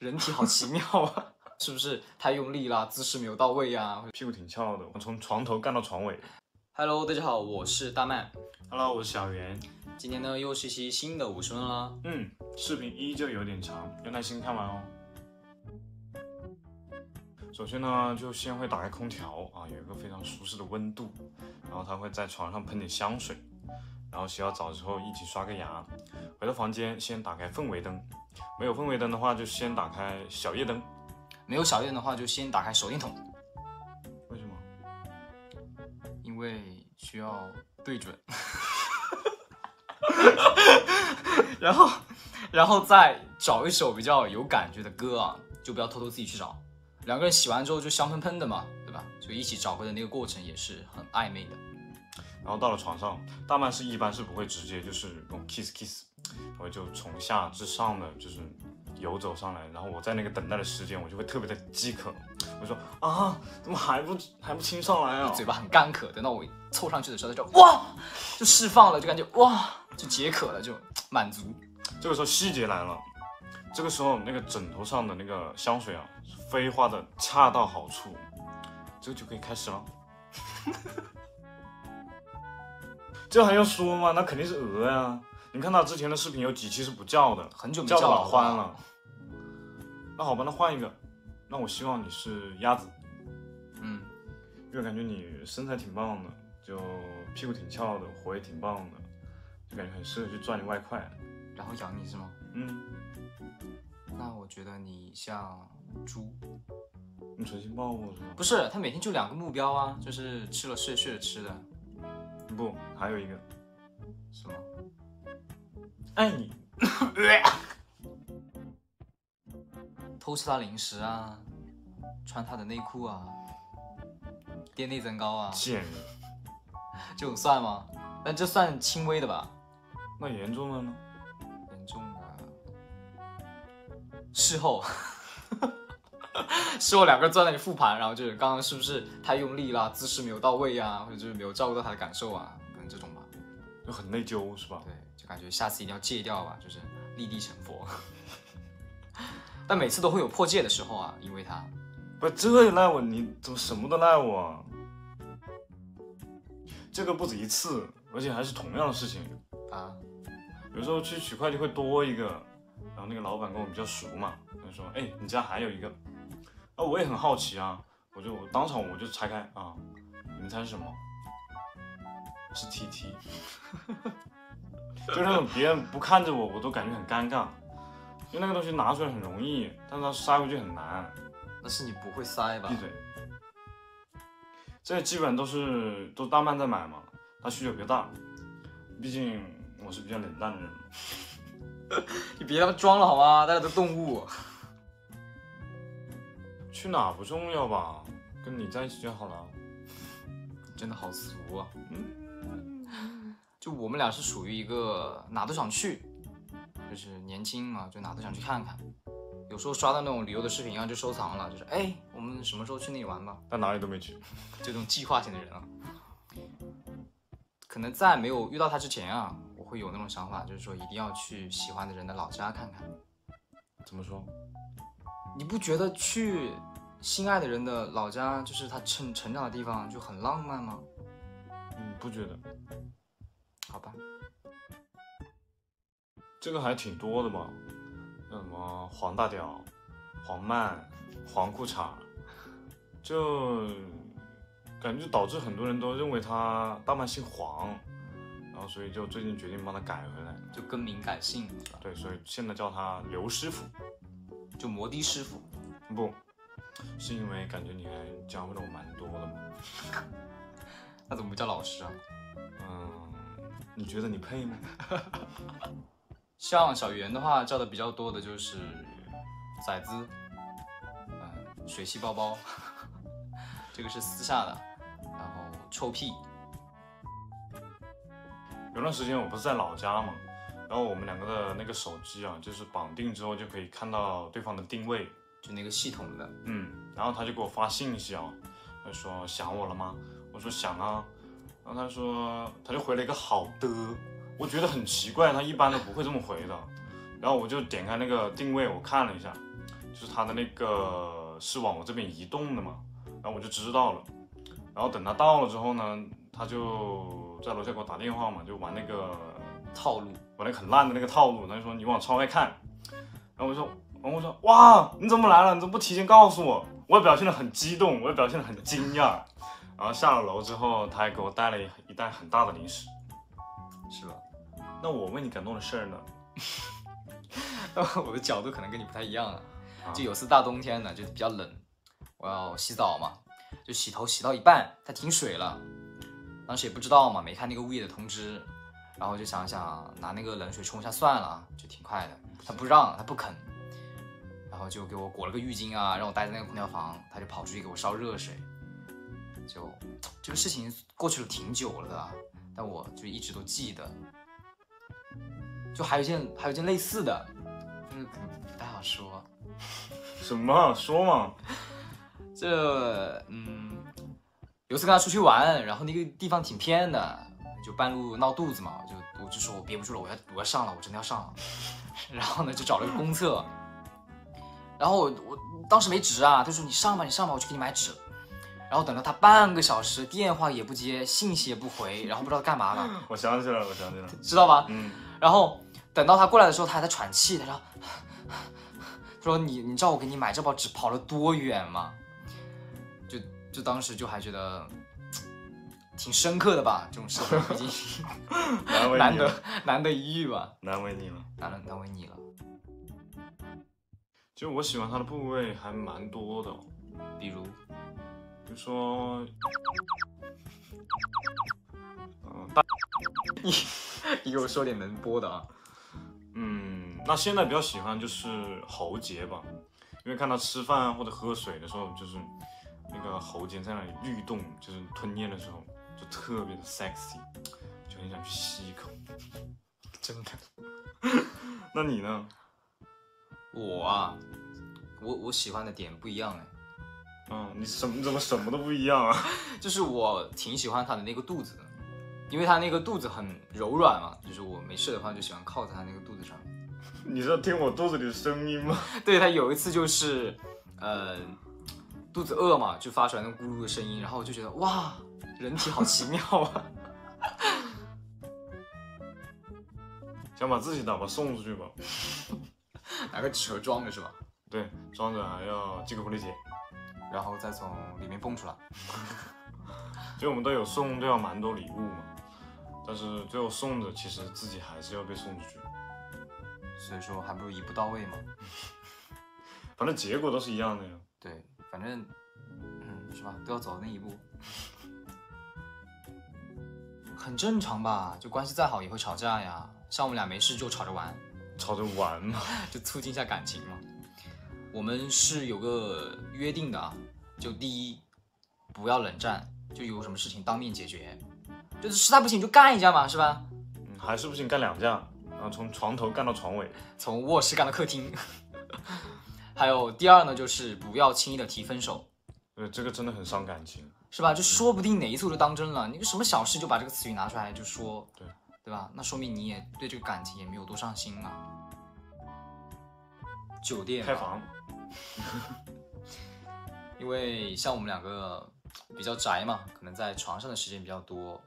人体好奇妙啊，是不是太用力啦？姿势没有到位啊？屁股挺翘的，我从床头干到床尾。Hello， 大家好，我是大曼。Hello， 我是小袁。今天呢，又是一期新的50分钟啦。视频依旧有点长，要耐心看完哦。首先呢，就先会打开空调啊，有一个非常舒适的温度，然后他会在床上喷点香水，然后洗好澡之后一起刷个牙。回到房间，先打开氛围灯，没有氛围灯的话就先打开小夜灯，没有小夜灯的话就先打开手电筒。为什么？因为需要对准。然后再找一首比较有感觉的歌啊，就不要偷偷自己去找。两个人洗完之后就香喷喷的嘛，对吧？所以一起找回的那个过程也是很暧昧的。然后到了床上，大曼是一般是不会直接就是用 kiss， 然后就从下至上的就是游走上来。然后我在那个等待的时间，我就会特别的饥渴，我就说啊，怎么还不亲上来啊？嘴巴很干渴，等到我凑上去的时候，他就哇，就释放了，就感觉哇，就解渴了，就满足。这个时候细节来了，这个时候那个枕头上的那个香水啊，飞花的恰到好处，这个就可以开始了。这还要说吗？那肯定是鹅呀、啊！你看他之前的视频有几期是不叫的，很久没叫老欢了。那好吧，那换一个。那我希望你是鸭子，因为感觉你身材挺棒的，就屁股挺翘的，火也挺棒的，就感觉很适合去赚你外快，然后养你是吗？那我觉得你像猪。你存心抱我是吗？不是，他每天就2个目标啊，就是吃了睡，睡了吃的。不，还有一个什么？爱你，偷吃他零食啊，穿他的内裤啊，垫内增高啊，贱人，这种算吗？但这算轻微的吧？那严重的呢？严重的，事后。是我两个人坐在那里复盘，然后就是刚刚是不是太用力啦，姿势没有到位啊，或者就是没有照顾到他的感受啊，可能这种吧，就很内疚是吧？对，就感觉下次一定要戒掉吧，就是立地成佛。但每次都会有破戒的时候啊，因为他，不，这也赖我，你怎么什么都赖我？这个不止一次，而且还是同样的事情啊。有时候去取快递会多一个，然后那个老板跟我比较熟嘛，他就说，哎，你家还有一个。啊，我也很好奇啊，我当场我就拆开啊，你们猜是什么？是 TT， 就那种别人不看着我都感觉很尴尬，因为那个东西拿出来很容易，但是它塞回去很难。那是你不会塞吧？闭嘴！这基本都大曼在买嘛，他需求比较大，毕竟我是比较冷淡的人。你别装了好吗？大家都动物。去哪不重要吧，跟你在一起就好了。真的好俗啊！就我们俩是属于一个哪都想去，就是年轻嘛，就哪都想去看看。有时候刷到那种旅游的视频啊，就收藏了，就是哎，我们什么时候去那里玩吧？但哪里都没去，这种计划型的人啊，可能在没有遇到他之前啊，我会有那种想法，就是说一定要去喜欢的人的老家看看。怎么说？你不觉得去心爱的人的老家，就是他成长的地方，就很浪漫吗？不觉得。好吧，这个还挺多的嘛，什么黄大屌、黄曼、黄裤衩，就感觉导致很多人都认为他大曼姓黄，然后所以就最近决定帮他改回来，就更名改姓。对，所以现在叫他刘师傅。就摩的师傅，不是因为感觉你还教会了我蛮多的吗？那怎么不叫老师啊？你觉得你配吗？像小袁的话，叫的比较多的就是崽子，水系包包，这个是私下的，然后臭屁。有段时间我不是在老家吗？然后我们两个的那个手机啊，就是绑定之后就可以看到对方的定位，就那个系统的。然后他就给我发信息啊，他说想我了吗？我说想啊。然后他说他就回了一个好的，我觉得很奇怪，他一般都不会这么回的。然后我就点开那个定位，我看了一下，就是他的那个是往我这边移动的嘛，然后我就知道了。然后等他到了之后呢，他就在楼下给我打电话嘛，就玩那个套路，玩那个很烂的那个套路。他就说你往窗外看，然后我说哇，你怎么来了？你怎么不提前告诉我？我也表现得很激动，我也表现得很惊讶。然后下了楼之后，他还给我带了一袋很大的零食，是吧？那我为你感动的事儿呢？我的角度可能跟你不太一样了。就有次大冬天呢，就比较冷，我要洗澡嘛，就洗头洗到一半，它停水了。当时也不知道嘛，没看那个物业的通知，然后就想拿那个冷水冲一下算了，就挺快的。他不让，他不肯，然后就给我裹了个浴巾啊，让我待在那个空调房，他就跑出去给我烧热水。就这个事情过去了挺久了的，但我就一直都记得。就还有一件类似的，那个可能不太好说。什么？说嘛。这有次跟他出去玩，然后那个地方挺偏的，就半路闹肚子嘛，我就说我憋不住了，我要上了，我真的要上了。然后呢，就找了个公厕，然后我当时没纸啊，他说你上吧，我去给你买纸。然后等了他半个小时，电话也不接，信息也不回，然后不知道干嘛了。我想起来了，知道吧？然后等到他过来的时候，他还在喘气，他说你知道我给你买这包纸跑了多远吗？就当时就还觉得挺深刻的吧，这种事情毕竟难得一遇吧，难为你了。就我喜欢他的部位还蛮多的，比如说，你给我说点能播的啊。那现在比较喜欢就是喉结吧，因为看他吃饭或者喝水的时候，就是那个喉结在那里律动，就是吞咽的时候就特别的 sexy， 就很想去吸一口。真的？那你呢？我喜欢的点不一样哎。你怎么什么都不一样啊？就是我挺喜欢他的那个肚子，因为他那个肚子很柔软嘛，就是我没事的话就喜欢靠在他那个肚子上。你是要听我肚子里的声音吗？对，他有一次就是肚子饿嘛，就发出来那咕噜的声音，然后我就觉得哇，人体好奇妙啊！想把自己打包送出去吧？拿个纸盒装着是吧？对，装着还要寄给狐狸姐，然后再从里面蹦出来。所以我们都有送对方蛮多礼物嘛，但是最后送的其实自己还是要被送出去，所以说还不如一步到位嘛。反正结果都是一样的呀。对，反正，是吧？都要走那一步，很正常吧？就关系再好也会吵架呀。像我们俩没事就吵着玩嘛，就促进一下感情嘛。我们是有个约定的啊，就第一，不要冷战，就有什么事情当面解决，就是实在不行就干一架嘛，是吧？还是不行干两架，然后从床头干到床尾，从卧室干到客厅。还有第二呢，就是不要轻易的提分手，对，这个真的很伤感情，是吧？就说不定哪一次我就当真了，你什么小事就把这个词语拿出来就说，对吧？那说明你也对这个感情也没有多上心嘛。酒店开房，因为像我们两个比较宅嘛，可能在床上的时间比较多，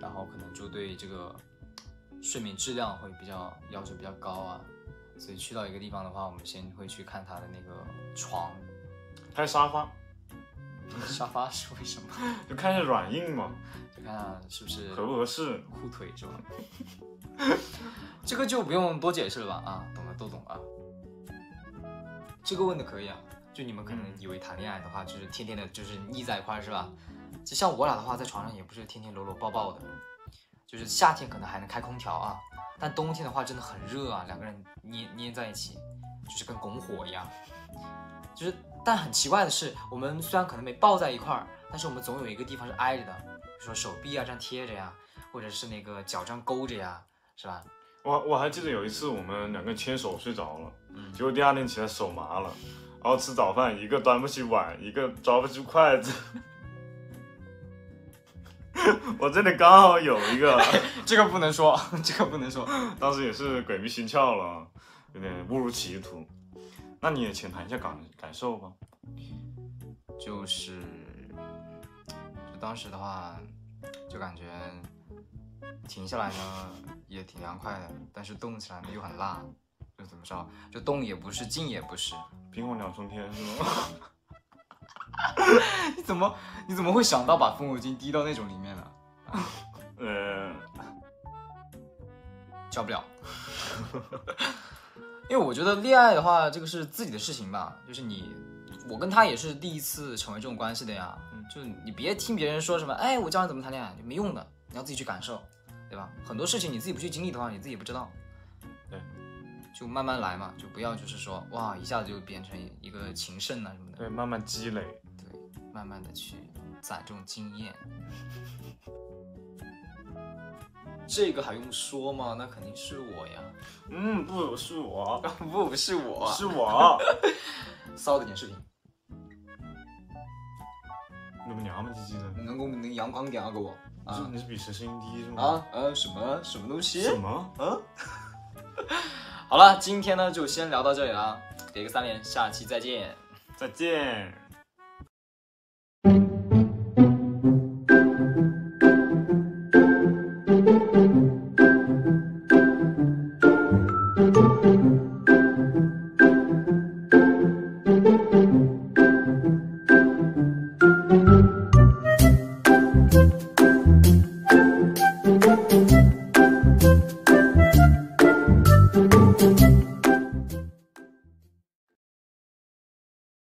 然后可能就对这个睡眠质量会比较要求比较高啊。所以去到一个地方的话，我们先会去看他的那个床，还有沙发。沙发是为什么？就看一下软硬嘛，就看下是不是合不合适，护腿是吧？这个就不用多解释了吧？啊，懂了都懂啊。这个问的可以啊，就你们可能以为谈恋爱的话，就是天天的就是腻在一块是吧？就像我俩的话，在床上也不是天天搂搂抱抱的，就是夏天可能还能开空调啊。但冬天的话真的很热啊，两个人捏在一起，就是跟拱火一样。就是，但很奇怪的是，我们虽然可能没抱在一块儿，但是我们总有一个地方是挨着的，比如说手臂啊这样贴着呀，或者是那个脚这样勾着呀，是吧？我还记得有一次我们两个牵手睡着了，结果第二天起来手麻了，然后吃早饭一个端不起碗，一个抓不起筷子。我这里刚好有一个，这个不能说，这个不能说。当时也是鬼迷心窍了，有点误入歧途。那你也浅谈一下感受吧。就当时的话，就感觉停下来呢也挺凉快的，但是动起来呢又很辣，就怎么着，就动也不是，静也不是，冰火两重天是吗？你怎么会想到把风油精滴到那种里面呢？教不了，因为我觉得恋爱的话，这个是自己的事情吧，就是我跟他也是第一次成为这种关系的呀，就是你别听别人说什么，哎，我教你怎么谈恋爱，没用的，你要自己去感受，对吧？很多事情你自己不去经历的话，你自己不知道。对，就慢慢来嘛，就不要就是说哇一下子就变成一个情圣啊什么的。对，慢慢积累。对，慢慢的去攒这种经验。这个还用说吗？那肯定是我呀。嗯，不是我，不是我，是我。骚的点视频。那么娘们唧唧的，能阳光点啊给我。啊，你是比谁声音低是吗？什么东西？什么？啊？好了，今天呢就先聊到这里了，给个3连，下期再见，再见。